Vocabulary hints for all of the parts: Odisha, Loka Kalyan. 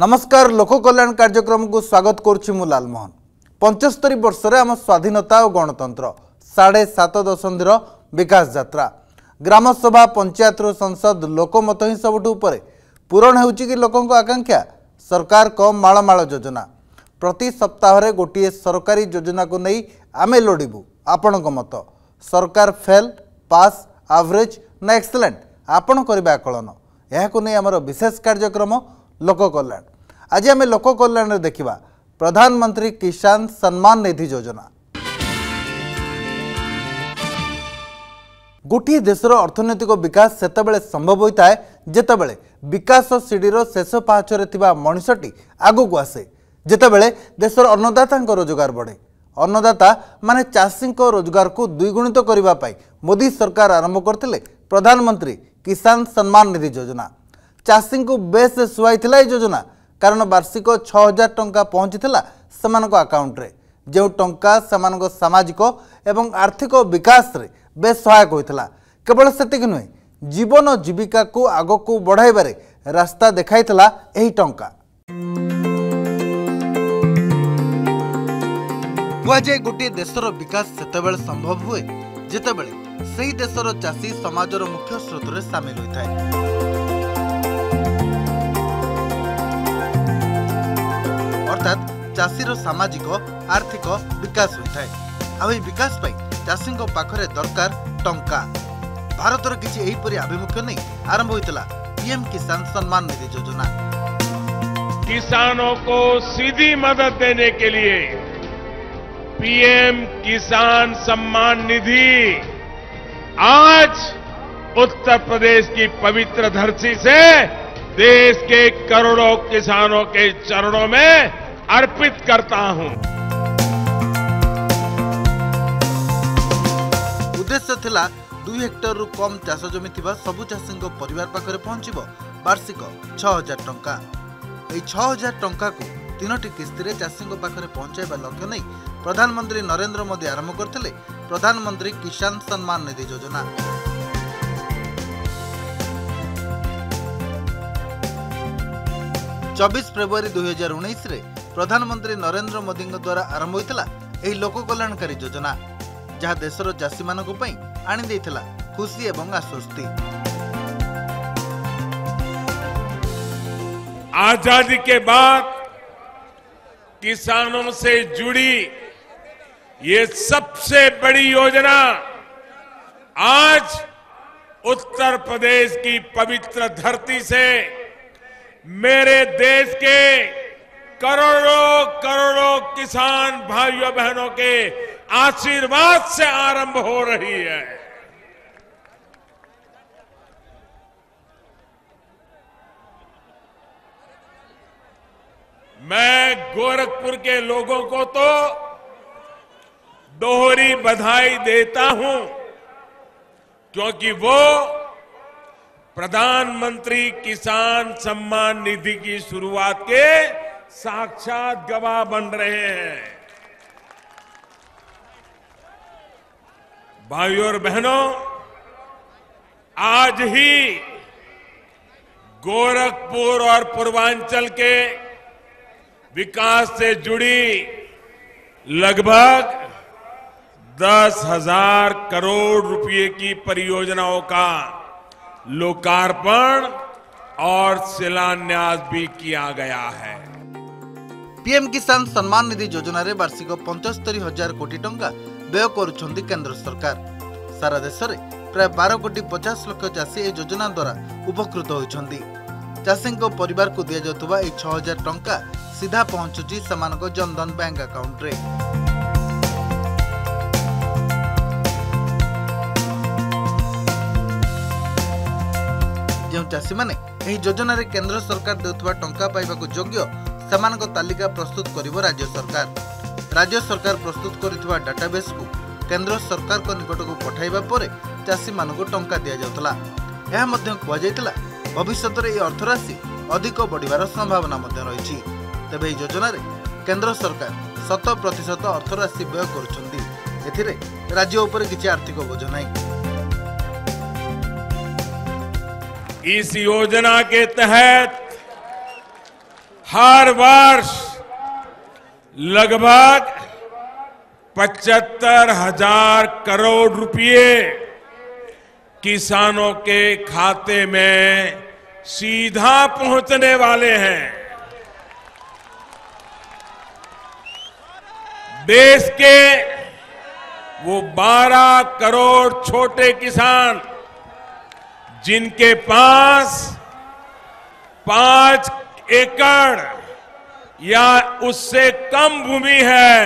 नमस्कार लोक कल्याण कार्यक्रम को स्वागत करुच्ची मु लालमोहन। 75 वर्षर आम स्वाधीनता और गणतंत्र 7.5 दशंधि विकास यात्रा ग्राम सभा पंचायत रू संसद लोकमत ही सबुठ पूरण हो लोक आकांक्षा। सरकार को मालमाल योजना प्रति सप्ताह गोटे सरकारी योजना को नहीं आम लोड़बू। आपण मत सरकार फेल पास एवरेज ना एक्सीलेंट आपण करवा आकलन यह नहीं आमर विशेष कार्यक्रम लोक कल्याण। आज आम लोक कल्याण में देखा प्रधानमंत्री किसान सम्मान निधि योजना। गोटे देशर अर्थनैतिक विकास सेतबेले संभव होता है जेतबेले विकास सीढ़ीर शेष पाहचरे मनिषटी आगू को आसे, जेतबेले देशर अन्नदाता रोजगार बढ़े। अन्नदाता माने चाषी रोजगार को द्विगुणित करने मोदी सरकार आरंभ करते प्रधानमंत्री किसान सम्मान निधि योजना। चाषी को बेस सुहाईला योजना कारण वार्षिक 6000 टंका पहुंचीला आकाउंट रे, जो टंका सेमानको सामाजिक एवं आर्थिक विकास रे बेस सहायक होता। केवल सेतिक नुहे जीवन जीविका को आगो को बढ़ाइबारे रास्ता देखाइतला एही टंका। कुआजे गोटे देशर विकास सेतबेले संभव हुए जेतेबेले सेही देशर चाषी समाजर मुख्य स्रोत रे सामिल होइथाय। अर्थात चाषीर सामाजिक आर्थिक विकास होता है। आई विकास चाषी पाखे दरकार टंका। भारतर किसी एहीपरी आभिमुख्य नहीं आरंभ होता पीएम किसान सम्मान निधि योजना। किसानों को सीधी मदद देने के लिए पीएम किसान सम्मान निधि आज उत्तर प्रदेश की पवित्र धरती से देश के करोड़ों किसानों के चरणों में अर्पित करता हूं। उद्देश्य थिला 2 हेक्टर रु कम चाष जमी थिबा सबु चाषी परिवार पाखरे पहुंचीबो वार्षिक 6000 टंका। एई 6000 टंका को 3टी किस्ती रे चाषी पाखरे पहुंचाइबा लक्ष्य नै प्रधानमंत्री नरेंद्र मोदी आरंभ करथिले प्रधानमंत्री किसान सम्मान निधि योजना। चौबीस फेब्रुआरी 2019 रे प्रधानमंत्री नरेंद्र मोदी द्वारा आरंभ होता यह लोक कल्याणकारी योजना जहां देशर चाषी मान आनी खुशी एवं आश्वस्ति। आजादी के बाद किसानों से जुड़ी ये सबसे बड़ी योजना आज उत्तर प्रदेश की पवित्र धरती से मेरे देश के करोड़ों करोड़ों किसान भाइयों बहनों के आशीर्वाद से आरंभ हो रही है। मैं गोरखपुर के लोगों को तो दोहरी बधाई देता हूं क्योंकि वो प्रधानमंत्री किसान सम्मान निधि की शुरुआत के साक्षात गवाह बन रहे हैं। भाइयों और बहनों, आज ही गोरखपुर और पूर्वांचल के विकास से जुड़ी लगभग 10,000 करोड़ रुपए की परियोजनाओं का लोकार्पण और शिलान्यास भी किया गया है। पीएम किसान सम्मान निधि योजना रे वार्षिक 75,000 कोटी टंका व्यय करुछंदी केंद्र सरकार। सारा देश रे प्राय 12,50,00,000 चाषी ए योजना द्वारा उपकृत होइछंदी। चाषी को परिवार को दिया जातुबा ए 6000 टंका सीधा पहुंचुची समानको जनधन बैंक अकाउंट रे। जो चाषी माने एही योजना रे केंद्र सरकार देउथवा टंका पाइबा को योग्य समानक तालिका प्रस्तुत करिवो राज्य सरकार। राज्य सरकार प्रस्तुत करितवा डाटाबेस को केंद्र सरकार को निकट को पठाइबा परे चाषी मानको टंका दिया जाउतला। एहा मध्ये कुआ जाइतला भविष्यत रे एही अर्थराशि अधिक बढ़िवार संभावना मध्ये रहिछि। तबे एही योजना रे केंद्र सरकार 100% अर्थराशि व्यय करुछंदी। एथिरे राज्य ऊपर किछि आर्थिक बोझ नाही। इस योजना के तहत हर वर्ष लगभग 75,000 करोड़ रुपए किसानों के खाते में सीधा पहुंचने वाले हैं। देश के वो 12 करोड़ छोटे किसान जिनके पास 5 एकड़ या उससे कम भूमि है,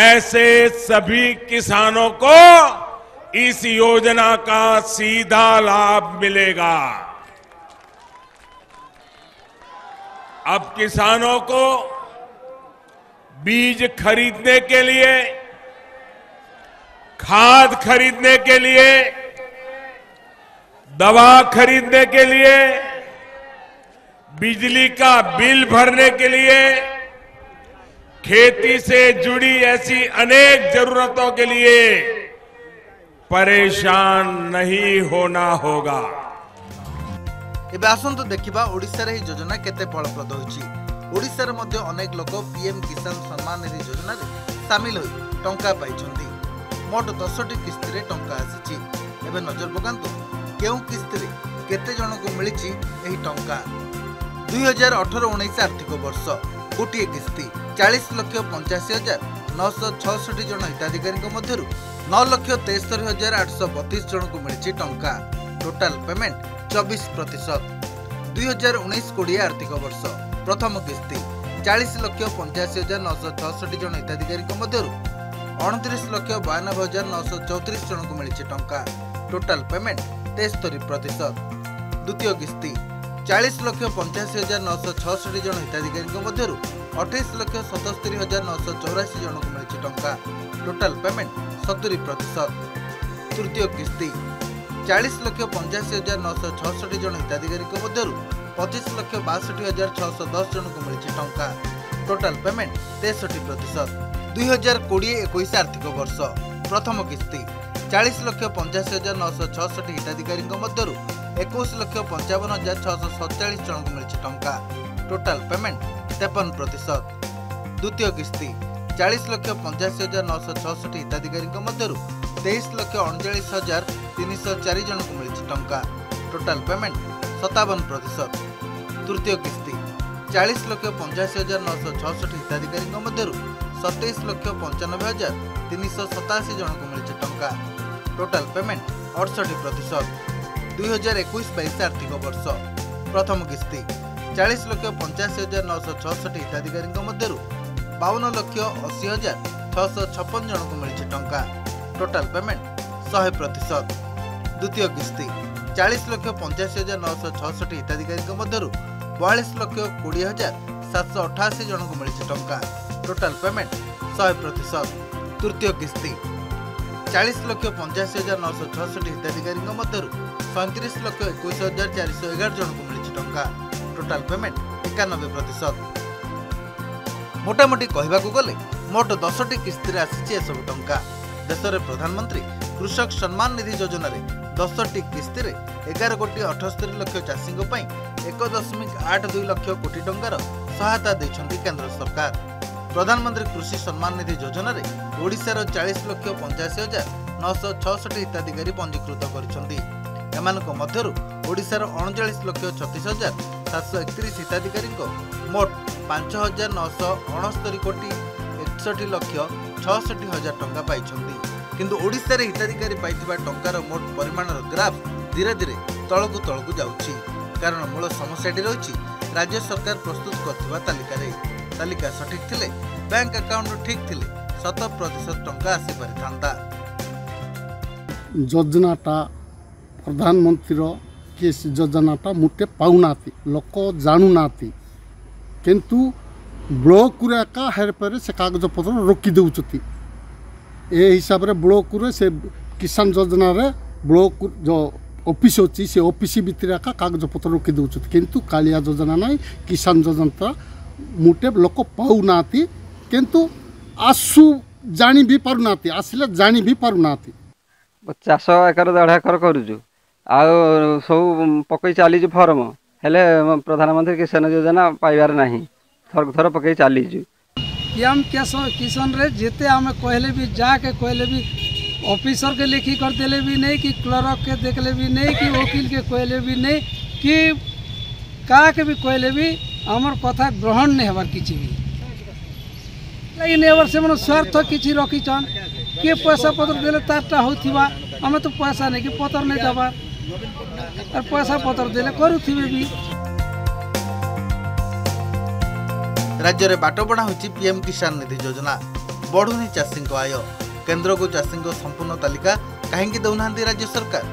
ऐसे सभी किसानों को इस योजना का सीधा लाभ मिलेगा। अब किसानों को बीज खरीदने के लिए, खाद खरीदने के लिए, दवा खरीदने के लिए, बिजली का बिल भरने के लिए, खेती से जुड़ी ऐसी अनेक जरूरतों के लिए परेशान नहीं होना होगा। एबे आसंतु देखिबा ओडिसा रे ही योजना केते फलप्रद होछि। ओडिसा रे मध्ये अनेक लोक पीएम किसान सम्मान निधि योजना रे शामिल होई टंका पाइछन्ती। मोट 10टी किस्ती रे टंका आसीछि। एबे नजर पकांतु केउ किस्ती रे केते जण को मिलिछि एही टंका। 2018-19 आर्थिक वर्ष गोटे किस्ती 40,85,966 जण हिताधिकारी को मध्यरु 9,73,832 जण को मिलिछि टंका। Total payment 24%। 2019-20 आर्थिक वर्ष प्रथम किस्ती 40,85,966 जन हिताधिकारी मधुर 29,92,934 जन को मिली टंका। Total payment 73%। द्वितीय किस्ती 40,85,966 जन हिताधिकारी मधुर 28,77,984 जन को मिली टंका। Total payment 70%। तृतीय किस्ती 40,85,966 जन हिताधिकारी मधुर 25,62,610 जन को मिली टंका। Total payment 63%। 2020-21 आर्थिक वर्ष प्रथम किस्ती 40,85,966 हिताधिकारी मधुर 21,55,647 जन को मिली टंका। Total payment 53%। द्वितीय किस्ती 40,85,966 हिताधिकारी मधुर 23,39,304 जन को मिली टंका। Total payment 57%। तृतीय किस्ती 40,85,966 हिताधिकारी मधुर 27,95,387 जन को मिली टंका। Total payment 68%। 2021-22 आर्थिक वर्ष प्रथम किस्ती 40,85,966 हिताधिकारी मधुर 52,80,656 जन को मिली टंका। Total payment 100%। द्वितीय किस्ती 40,85,966 हिताधिकारी मधुर 42,20,788 जन को मिली टंका। Total payment 100%। तृतीय किस्ती 40,85,966 हिताधिकारी मधुर 35,21,411 जन को मिली टंका। Total payment 91%। मोटामोटी कहवाकू गले मोट 10टी किस्ती रे आसीछि एसबु टंका। देशर प्रधानमंत्री कृषक सम्मान निधि योजना 10टी किस्ती रे 11,78,00,000 चाषी 1.82 लाख कोटी टंकार सहायता देछंती केंद्र सरकार। प्रधानमंत्री कृषि सम्मान निधि योजना रे ओडिसा रो 40,85,966 हिताधिकारी पंजीकृत करछंती। एमानक मध्यरु ओडिसा रो 39,36,731 हिताधिकारी मोट 5,969,61,61,00,000 टंका पाइछंती। किंतु ओडिसा रे हिताधिकारी पाइथिबा टंकार मोट परिमाण ग्राफ धीरे धीरे तलकू जाउछि। कारण मूल समस्याटी रहिछि राज्य सरकार प्रस्तुत करथिबा तालिका सठिक थिले बैंक अकाउंट ठीक थिले 100% टंका आसी परिथांता। योजनाटा प्रधानमंत्री रो केस योजनाटा मुटे पाउनाती लोक जानुनाती किंतु ब्लॉक का हेरफेर से कागज पत्र रोकी रोकिदे ए हिसाब रे ब्लॉक से किसान योजना रे ब्लॉक जो ऑफिस अच्छी से ऑफिस भितर का कागज पत्र रोकी रोकिदे किंतु कालिया योजना ना किसान योजना मुटे लोक पाऊना किंतु आसु जानी भी पारना आसिले जानी भी पारना चाष एकर 1.5 एकर करू सब पकई चली फर्म हेले प्रधानमंत्री किसान योजना पाइबार ना थर थर पकई चलीजु पीएम किसान रे जिते आम कहले भी जाके कहले भी ऑफिसर के लिखी कर देले भी नहीं कि क्लर्क के देखले भी नहीं कि वकील के कहले भी नहीं कि का के भी कहले भी आमर कथा ग्रहण नहीं हबार किसी भी लेकिन एवर से मन स्वार्थ किसी रखीछन किए पैसा पत्र देले तारटा होथिबा आमे तो पैसा नहीं कि पत्र नहीं दबा और पैसा पत्र देले करूथिबे भी। राज्य रे बाटो बणा होछि पीएम किसान निधि योजना बढुनी चाषी को आय केन्द्र को चाषी को संपूर्ण तालिका काहेकि दउनांती राज्य सरकार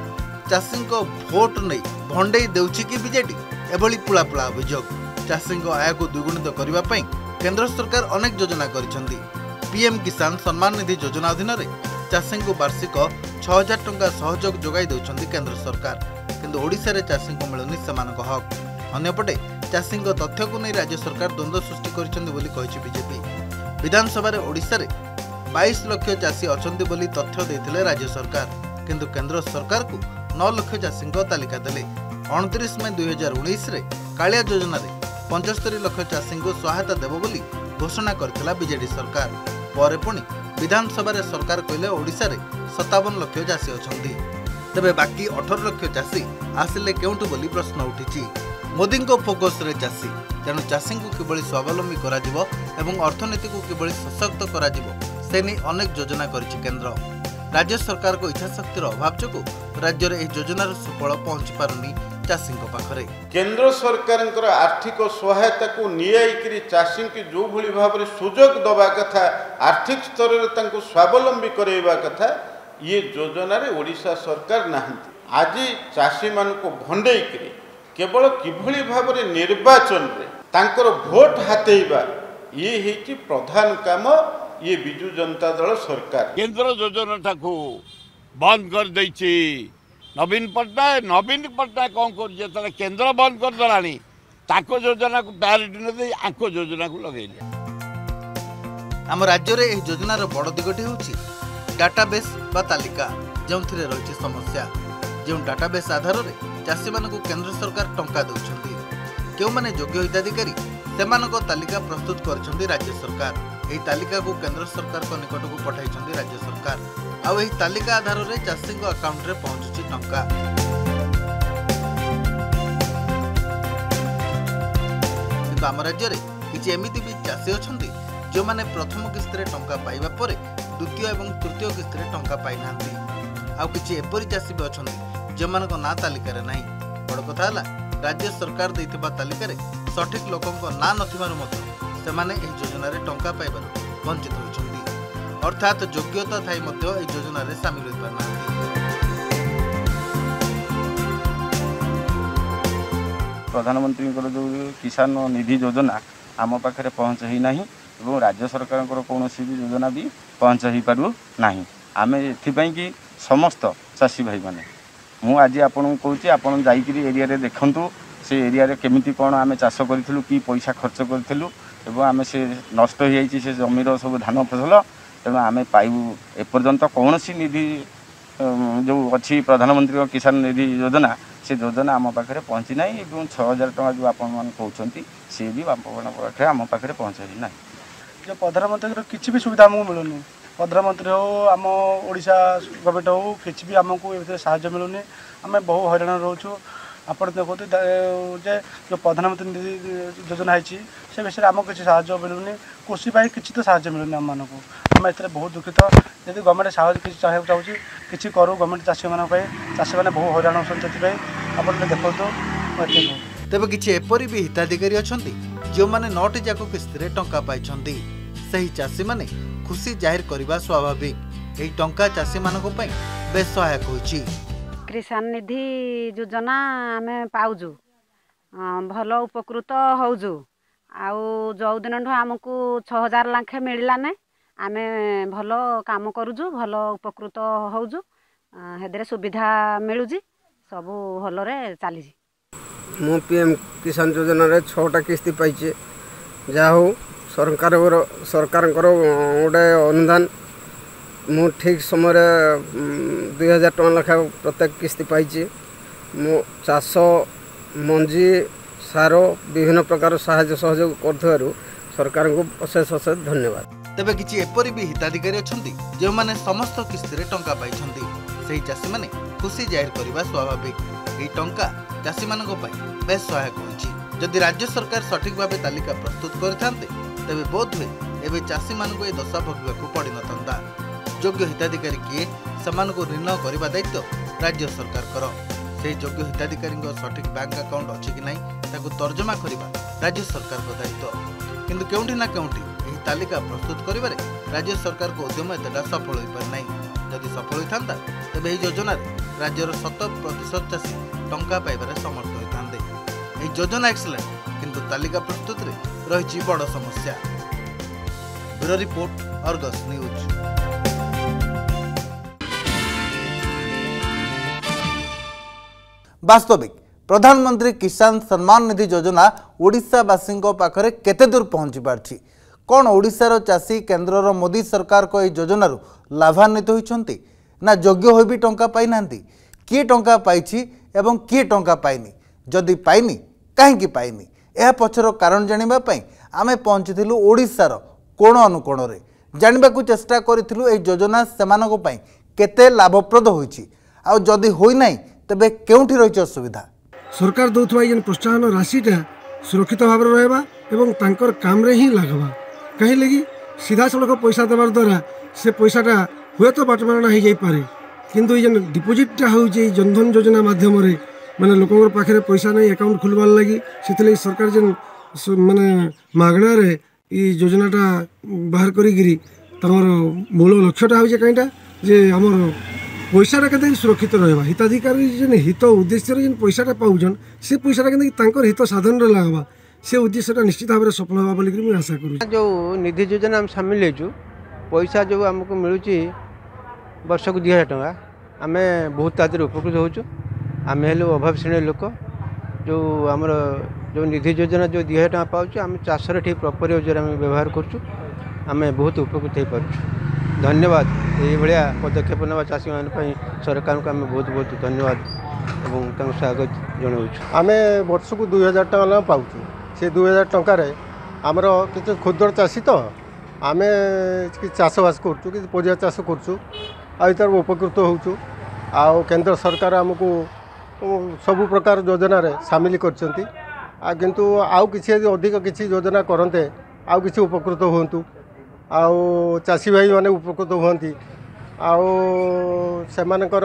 चाषी को वोट नहीं भंडई देउछि कि बीजेपी एभली पुलापुला अभियोग चाषी को आय को द्विगुणित करबा पई केन्द्र सरकार अनेक योजना करिसेंती। पीएम किसान सम्मान निधि योजना अधीन में चाषी को वार्षिक 6000 टंका सहयोग जोगाई देउछंती केन्द्र सरकार किंतु ओडिसा रे चाषी को मिलुनी समानक हक। अन्यपटे चाषी को तथ्य को नहीं राज्य सरकार द्वंद्व सृष्टि करिसेंती बोली कहिछि बीजेपी। विधानसभा रे ओडिसा रे 22 लाख चाषी अछंती बोली तथ्य देथिले राज्य सरकार किंतु केन्द्र सरकार को 9 लाख चाषी को तालिका देले। 29 मई 2019 रे कालिया योजना रे 75 लाख चाषी को सहायता देबो बोली घोषणा करथिला बीजेडी सरकार पर पुणी विधानसभा सरकार कहले ओडिशा रे 57 लाख चाषी अछंती तबे बाकी 18 लाख चाषी आसिले केउंटु बोली प्रश्न उठिछि। मोदी को फोकस रे चाषी तेणु चाषी को किबळी स्वावलंबी करा जिवो एवं अर्थनीति को किबळी सशक्त करा जिवो से नै अनेक योजना करिछि केन्द्र। राज्य सरकार को इच्छाशक्तिर अभाव जोगु राज्य रे एही योजनार सुफल पहुँची पारुनी चाषी को पाखरे। केन्द्र सरकार आर्थिक सहायता को नियायकरी चाषी की जो भली भाव सुजोग दवा कथा आर्थिक स्तर में स्वावलंबी करवा कथा ये योजना रे ओडिशा सरकार ना आज चाषी मान को भंडेकरी केवल किभली भाव निर्वाचन रे तांकर भोट हातेइबा ये हेछि प्रधान काम ये बिजू जनता दल सरकार केन्द्र योजना टाकू बंद कर देछि। नवीन पट्टनायक कौन कर केन्द्र बंद करदेला योजना को प्रायोरिटी न दे आंको योजना को लगेले। आम राज्य में यह योजनार बड़ दिगटी होछि डाटाबेस बा तालिका जो रही समस्या जो डाटाबेस आधार में चाषी मान केन्द्र सरकार टंका दउछंती केउ माने योग्य हिताधिकारी सेमानक तालिका प्रस्तुत करछंती राज्य सरकार। यह तालिका को केन्द्र सरकार को निकट को पठाई राज्य सरकार आउ यही तालिका आधार में चाषी अकाउंट रे पहुंचुछि टंका। किंतु आम राज्य रे किछि एमिति भी चाषी अछंती जो माने प्रथम किस्ती रे टंका पाइबा परे द्वितीय एवं तृतीय किस्ती रे टंका पाइ नांती आउ किछि एपरि चाषी भी अछंती जो मानक ना तालिका रे नाही। बड़ कथा हला राज्य सरकार दैथिबा तालिका रे सठिक लोकक ना नथिबारु मत सेमाने एही योजना रे टंका पाइबार वंचित होइछन्ती अर्थात योग्यता थाई मध्ये एही योजना रे शामिल होइ पारनांती। प्रधानमंत्री जो किसान निधि योजना आम पाखे पहुँच ही ना और राज्य सरकार कौन भी योजना भी पहुँच ही पारु ना आम एपाई कि समस्त चाषी भाई मैंने मुझे आज आपन कहूँ आपन जा एरिया देखूँ से एरिया केमी कौन आम चाष करूँ कि पैसा खर्च करूँ एवं आम से नष्ट हो जाइए से जमीर सब धान फसल तेना आम पाइबू एपर्यंत कौन सी निधि जो अच्छी प्रधानमंत्री किसान निधि योजना से योजना आम पाखे पहुँची ना और 6000 टका जो आप कहते सी भी आम पाखे पहुँचाई ना। जो प्रधानमंत्री किसी भी सुविधा आमको मिलूनी प्रधानमंत्री हो आम ओडिशा गवर्नमेंट हो किसी भी आमको ये साहय मिलूनी आम बहु हईराण रोचु। आपड़ देखते जो प्रधानमंत्री निधि योजना है से विषय में आम किसी साहय मिलूनी कृषि किसी तो साहय मिलूनी आम मानक आम ए बहुत दुखित यदि गवर्नमेंट साहय किसी चाहिए चाहिए किसी करूँ गवर्नमेंट चाषी माना चाषी मैंने बहुत हईराण होती आप देखते तेज किसी एपरी भी हिताधिकारी अच्छा जो मैंने 9टी जाक किस्ती टंका पाई से ही चाषी मैंने खुशी जाहिर करने स्वाभाविक यही टंका चाषी मान बे सहायक होती। किसान निधि योजना आम पाजु भल उपकृत होजु आउदिन आमको 6000 लाखे मिललाने आम भल काम करुजु भल उपकृत होजु हेदरे सुविधा मिलुजी सब भल रे चलीजी। मु पीएम किसान योजना रे 6टा किस्ती पाइछे जा हो सरकार गोटे अनुदान मु ठीक समय 2000 टका लेखा प्रत्येक किस्ती पाई चाष मंजी सार विभिन्न प्रकार साहाय्य सहयोग कर सरकार को अशेष अशेष धन्यवाद। तेबे किछि एपरि भी हिताधिकारी अछंती जे माने समस्त किस्ती रे टंका पाइछंती सेही चासी माने खुशी जाहिर करिबा स्वाभाविक। एही टंका चासी मानक पय बेस सहायक होछि। जदि राज्य सरकार सठिक भाबे तालिका प्रस्तुत करथान्ते तेबे बोध हुए एबे चासी मानक ए दशा भोगिबाकु पडिनतंदा। योग्य हिताधिकारी किए समानक निर्णय करिबा दायित्व राज्य सरकार कर। सेही योग्य हिताधिकारी सठिक बैंक अकाउंट अछि कि नाही ताकु तर्जमा करिबा राज्य सरकार को दायित्व। किंतु केउंठी ना केउंठी तालिका प्रस्तुत करिबारे राज्य सरकार को उद्यम एतटा सफल हो पारि नाही। जदि सफल होता तेज यह योजना राज्यर 70% चाषी टंका पाइबार समर्थ होते। यह योजना एक्सीलेंट किंतु तालिका प्रस्तुत रे रही बड़ समस्या। Bureau report Argus news. वास्तविक प्रधानमंत्री किसान सम्मान निधि योजना ओडिशावासी पाखरे केते दूर पहुंची पारछि? कौन ओडिशार चाषी केन्द्र मोदी सरकार को यह योजना लाभान्वित होती ना योग्य हो भी टंका पाई ना? किए टंका पाई एवं किए टंका पाइनि? जदि पाइनि काहेकि पाइनि यह पछर कारण जानिबा पई आमे पहुंचीलु ओडिशार कोण अनुकोण रे। जानिबा को चेष्टा करिथिलु एही योजना सेमानको पई केते लाभप्रद होईछि आ जदि होई नाही तबे केउठी रहिछ असुविधा। सरकार दौथवा यन प्रोत्साहन राशिटा सुरक्षित भाव रहबा एवं तांकर काम रे ही लागबा। कहीं लगी सीधा सड़क पैसा देवार द्वारा से पैसाटा हुए तो बाटमारणा हो जापे किंतु ये डिपोजिटा हो जनधन योजना मध्यम मैंने लोकों पाखे पैसा नहीं अकाउंट खोलवार लगी से सरकार जेन मैंने मागणार योजनाटा बाहर करी तमर मूल लक्ष्यटा हो कईटा जे आमर पैसाटा के सुरक्षित रहा। हिताधिकारी जेन हित उद्देश्य जेन पैसाटा पाऊन से पैसाटा के हित साधन लगवा से उद्देश्य निश्चित भाव सफल होगा बोलिक मैं आशा करूँ। जो निधि योजना आम सामिल हो पैसा जो आमको मिलूँ वर्ष को 2000 टका आम बहुत तादर उपकृत होचु। आम हेलो अभाव श्रेणी लोक जो आमर जो निधि योजना जो 2000 टका पाचु आम चाषर ठीक प्रपर योजना व्यवहार करुँ आम बहुत उपकृत हो पार्छ। धन्यवाद ये पदक्षेप ना चाषी मान सरकार को आम बहुत बहुत धन्यवाद और स्वागत जनावु। आम वर्ष को 2000 टका पाचु से 2000 टकर आमर किसी खुदर चाषी तो आम कि चाषबास करुँ कि परिया चाष करुँ आर उपकृत होचु। केंद्र सरकार आमको सबु प्रकार योजना रे सामिल करछंती किंतु आउ किसी अधिक किसी योजना करते आउ किसी उपकृत होंतु आउ चाषी भाई माने उपकृत होंती आउ सेमानकर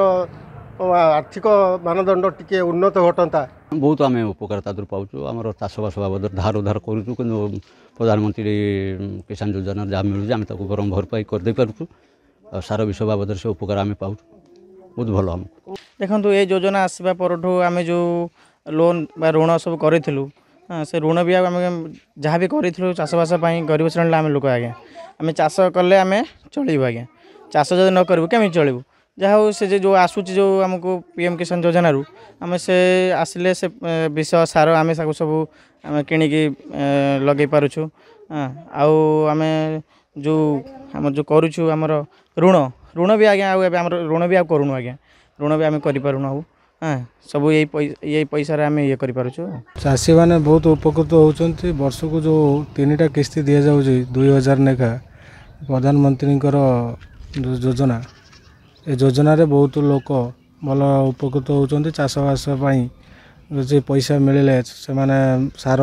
आर्थिक मानदंड टिके उन्नत घटंता। बहुत आम उपकारिता पाचु आमर चाषबास बाबद धार उधार करूँ कि प्रधानमंत्री किसान योजना जहाँ मिलूँ आम बरम भरपाई करदे पार्छू सारा विषय बाबद से उपकार आम पाऊ बहुत भल। आमको देखो ये योजना आसवा पर आम जो लोन ऋण सब करूँ से ऋण भी आम जहाँ भी करूँ चाषबास गरीब श्रेणी आम लोक आज्ञा आम चाष कले आम चलू आज्ञा चाष जब न करूँ कमी चलू जहा हो से जो आसूँ जो आमको पीएम किसान योजना रू आम से आसिले से विष सार आम सब आम कि लगे पारुछु। आउ आम जो करूँ आमर ऋण ऋण भी आज्ञा आम ऋण भी करूँ आज्ञा ऋण भी आम करूँ सब ये पैसा आम ये करूँ। चाषी मैंने बहुत उपकृत होती वर्ष को जो 3टा किस्ती दि जाऊँ 2000 लेखा प्रधानमंत्री योजना ए योजना रे बहुत लोक भल उपकृत होती। चाषबास जो पैसा मिले से माने सार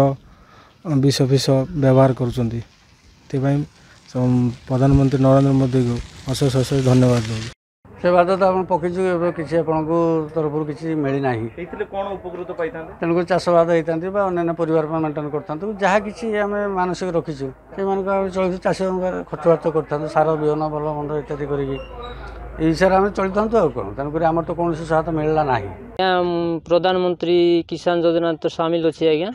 विष फिष व्यवहार करुँच प्रधानमंत्री नरेंद्र मोदी को अशेष अशेष धन्यवाद दूँ। से बात तो आप पकईचु किसी आपको तरफ किसी मिली ना कौन उपकृत पाई तेणुक चाषबाद होता अन्य परिवार मेन्टेन करता जहाँ किसी आम मानसिक रखीचु से चलती चाष खर्चबार्च करता सार बिहन भल मंड इत्यादि करी ये हिसाब से आम चल था कौन तेणुक आम तो कौन सहायता मिलला ना। प्रधानमंत्री किसान योजना तो सामिल अच्छे आज्ञा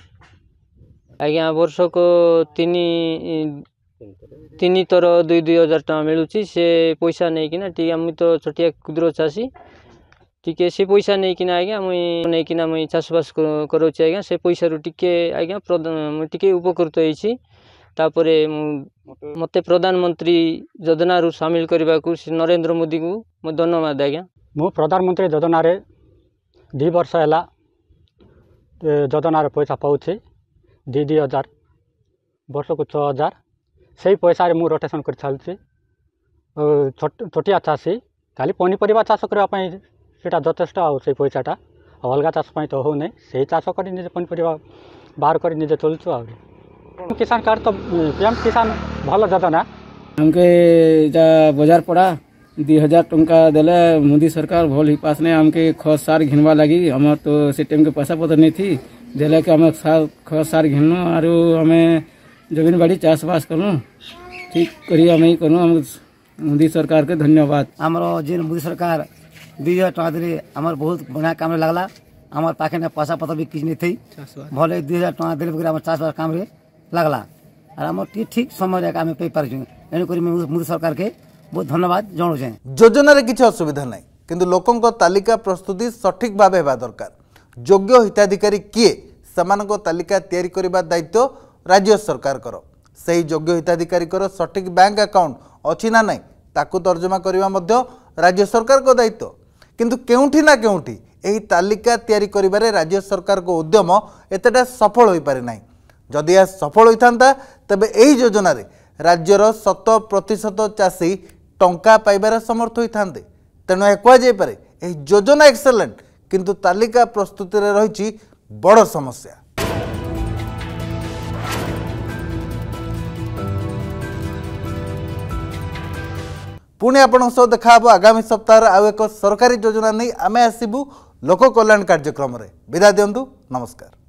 आज्ञा वर्ष को 3 थर 2-2 हजार टका मिलूँ से पैसा नहीं कि मुझे तो छोटिया क्षुद्र चाषी टी से पैसा नहीं कि आज्ञा मुई नहीं मुई चाषबास करुँची आज्ञा से पैसा रू टे आज्ञा टी उपकृत हो तापरे मते प्रधानमंत्री योजना रू सामिल करने को नरेंद्र मोदी को मो धन्यवाद आज्ञा। मु प्रधानमंत्री योजना 2 वर्ष है योजनार पैसा पाऊँ 2,000 वर्ष को 6,000 से पैसा मुझे रोटेसन कर चलती छोटिया चाषी खाली पनीपरिया चाष करने से जथेष आई पैसाटा अलग चाषपाई तो हो नहीं चाष कर निजे पनीपरिया बाहर कर निजे चलु आ किसान कार्ड तो पीएम किसान भल योजना हमके जा बाजार पड़ा 2,000 टंका देले मोदी सरकार भल ही पास नहीं हमके खत सार घिनवा लगी हमार तो से टाइम के पैसा पत्र नहीं थी देले के हम खत सार घिनलु और हमें जमीन बाड़ी चाषबास करूँ ठीक करी हम ही करूँ हम मोदी सरकार के धन्यवाद। हमारो जिन मोदी सरकार 2,000 टका देले हमार बहुत बढ़िया काम लगला हमार पाखे ने पैसा पत्र भी किछ नहीं थी भले 2,000 टका देले बगैर हमार चाषबास काम रे लगला और आम ठीक समय आम पे पार्छ एणुक मोदी सरकार के बहुत धन्यवाद जनाऊे। योजन किसी असुविधा ना कि लोकों तालिका प्रस्तुति सठिक भाव होगा दरकार योग्य हिताधिकारी किए सेमानक तालिका तैयारी करबा दायित्व राज्य सरकार कर से योग्य हिताधिकारी सठिक बैंक अकाउंट अच्छी ना नहीं ताकू तर्जमा करने राज्य सरकार को दायित्व किंतु केउठी ना केउठी एही तालिका तैयारी करिबारे राज्य सरकार को उद्यम एतटा सफल हो पारि नाही जदि यह सफल होता तेब यही योजन राज्यर 100% चाषी टंका पाइबार समर्थ होते तेणु यह कहुपे यह योजना एक्सेलेंट किंतु तालिका प्रस्तुति रही बड़ समस्या। पुणी आपण सह देखा आगामी सप्ताह आउ एक सरकारी योजना नहीं आम आसबू लोक कल्याण कार्यक्रम में विदा दिंतु नमस्कार।